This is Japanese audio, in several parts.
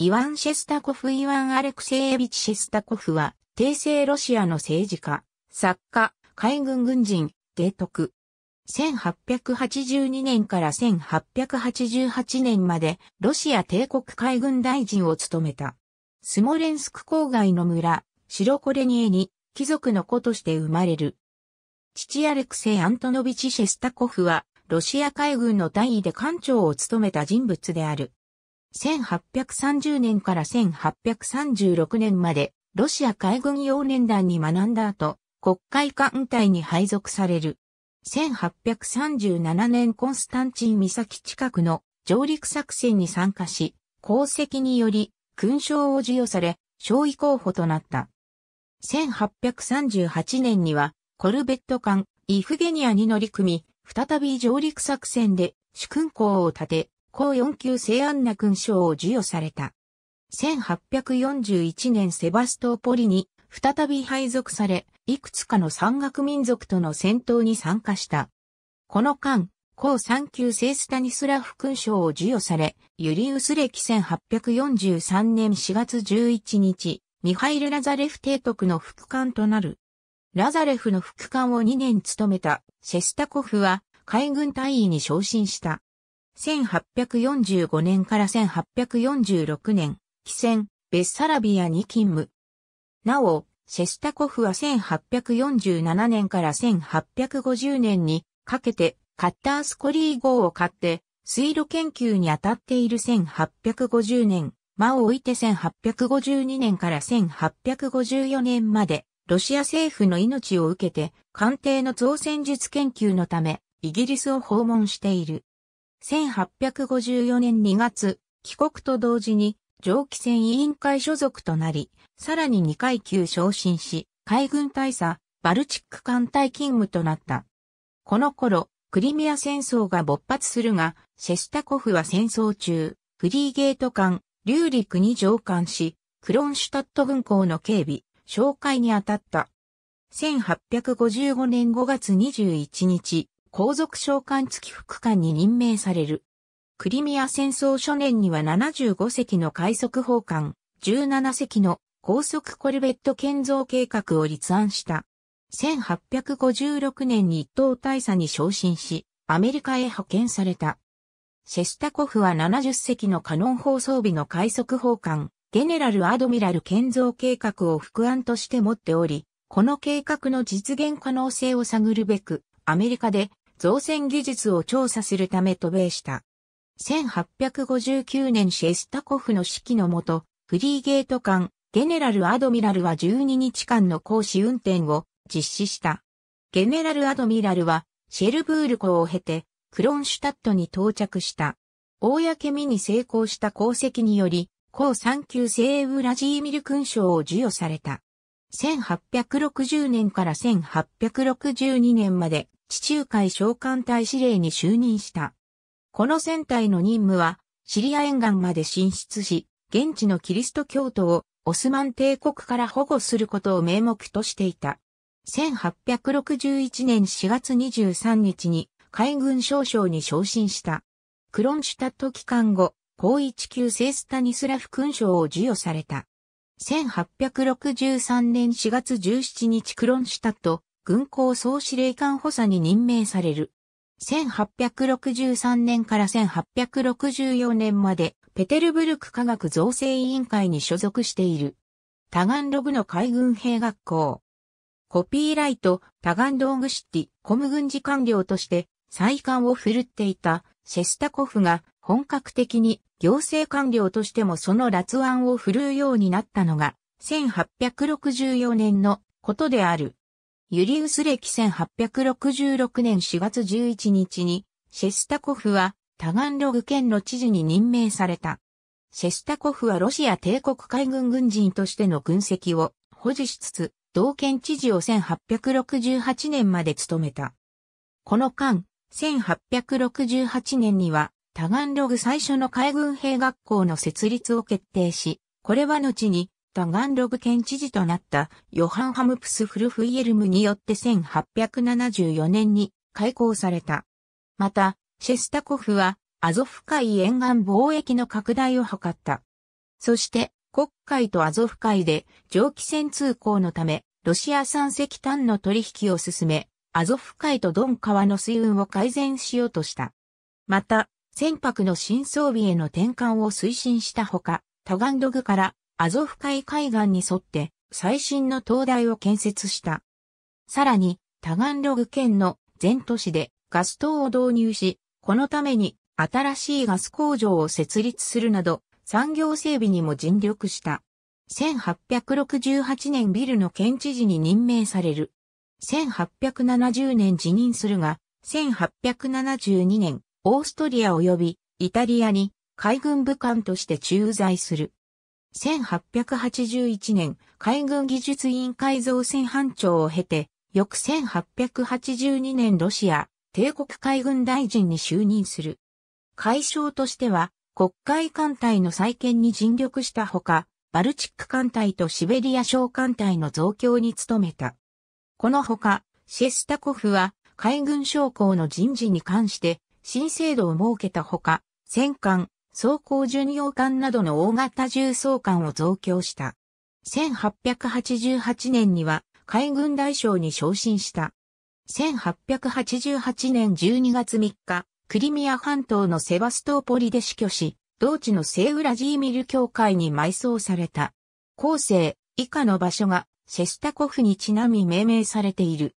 イワン・シェスタコフ・イワン・アレクセービチ・シェスタコフは、帝政ロシアの政治家、作家、海軍軍人、提督。1882年から1888年まで、ロシア帝国海軍大臣を務めた。スモレンスク郊外の村、シロコレニエに、貴族の子として生まれる。父アレクセイ・アントノビチ・シェスタコフは、ロシア海軍の大尉で艦長を務めた人物である。1830年から1836年まで、ロシア海軍幼年団に学んだ後、黒海艦隊に配属される。1837年コンスタンチン岬近くの上陸作戦に参加し、功績により勲章を授与され、少尉候補となった。1838年には、コルベット艦イフゲニアに乗り組み、再び上陸作戦で主勲功を立て、功4級聖安娜勲章を授与された。1841年セバストーポリに再び配属され、いくつかの山岳民族との戦闘に参加した。この間、功3級聖スタニスラフ勲章を授与され、ユリウス暦1843年4月11日、ミハイル・ラザレフ提督の副官となる。ラザレフの副官を2年務めたシェスタコフは海軍大尉に昇進した。1845年から1846年、汽船、ベッサラビアに勤務。なお、シェスタコフは1847年から1850年にかけてカッタースコリー号を買って水路研究に当たっている1850年、間を置いて1852年から1854年まで、ロシア政府の命を受けて、艦艇の造船術研究のため、イギリスを訪問している。1854年2月、帰国と同時に、蒸気船委員会所属となり、さらに2階級昇進し、海軍大佐、バルチック艦隊勤務となった。この頃、クリミア戦争が勃発するが、シェスタコフは戦争中、フリーゲート艦、リューリクに乗艦し、クロンシュタット軍港の警備、哨戒に当たった。1855年5月21日、皇族将官付き副官に任命される。クリミア戦争初年には75隻の快速砲艦、17隻の高速コルベット建造計画を立案した。1856年に一等大佐に昇進し、アメリカへ派遣された。シェスタコフは70隻のカノン砲装備の快速砲艦、ゲネラル・アドミラル建造計画を副案として持っており、この計画の実現可能性を探るべく、アメリカで造船技術を調査するため渡米した。1859年シェスタコフの指揮のもと、フリーゲート艦、ゲネラル・アドミラルは12日間の公試運転を実施した。ゲネラル・アドミラルは、シェルブール港を経て、クロンシュタットに到着した。公に成功した功績により、功3級聖ウラジーミル勲章を授与された。1860年から1862年まで地中海哨艦隊司令に就任した。この船隊の任務はシリア沿岸まで進出し、現地のキリスト教徒をオスマン帝国から保護することを名目としていた。1861年4月23日に海軍少将に昇進した。クロンシュタット帰還後、功1級聖スタニスラフ勲章を授与された。1863年4月17日クロンシュタット軍港総司令官補佐に任命される。1863年から1864年までペテルブルク科学造成委員会に所属している。タガンログの海軍兵学校。コピーライト、タガンログシティ、コム軍事官僚として再官を振るっていたシェスタコフが本格的に行政官僚としてもその辣腕を振るうようになったのが1864年のことである。ユリウス暦1866年4月11日にシェスタコフはタガンログ県の知事に任命された。シェスタコフはロシア帝国海軍軍人としての軍籍を保持しつつ、同県知事を1868年まで務めた。この間、1868年にはタガンログ最初の海軍兵学校の設立を決定し、これは後にタガンログ県知事となったヨハン・ハムプス・フルフイエルムによって1874年に開校された。また、シェスタコフはアゾフ海沿岸貿易の拡大を図った。そして、黒海とアゾフ海で蒸気船通航のため、ロシア産石炭の取引を進め、アゾフ海とドン川の水運を改善しようとした。また、船舶の新装備への転換を推進したほか、タガンログからアゾフ海海岸に沿って最新の灯台を建設した。さらに、タガンログ県の全都市でガス灯を導入し、このために新しいガス工場を設立するなど、産業整備にも尽力した。1868年ビルの県知事に任命される。1870年辞任するが、1872年、オーストリア及びイタリアに海軍武官として駐在する。1881年、海軍技術委員会造船班長を経て、翌1882年ロシア帝国海軍大臣に就任する。海相としては、黒海艦隊の再建に尽力したほか、バルチック艦隊とシベリア小艦隊の増強に努めた。このほか、シェスタコフは海軍将校の人事に関して新制度を設けたほか、戦艦、装甲巡洋艦などの大型重装艦を増強した。1888年には海軍大将に昇進した。1888年12月3日、クリミア半島のセバストーポリで死去し、同地の聖ウラジーミル教会に埋葬された。後世、以下の場所がシェスタコフにちなみ命名されている。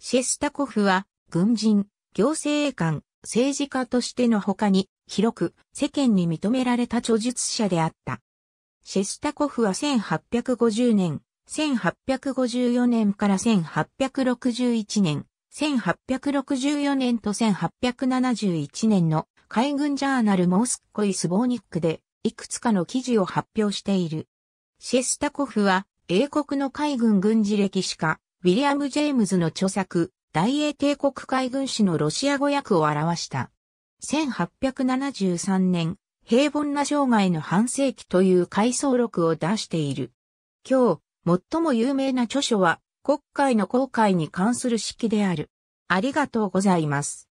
シェスタコフは、軍人、行政衛官、政治家としての他に、広く世間に認められた著述者であった。シェスタコフは1850年、1854年から1861年。1864年と1871年の海軍ジャーナルモスコイ・スボーニックでいくつかの記事を発表している。シェスタコフは英国の海軍軍事歴史家ウィリアム・ジェームズの著作大英帝国海軍史のロシア語訳を表した。1873年平凡な生涯の半世紀という回想録を出している。今日最も有名な著書は黒海の航海に関する式である。ありがとうございます。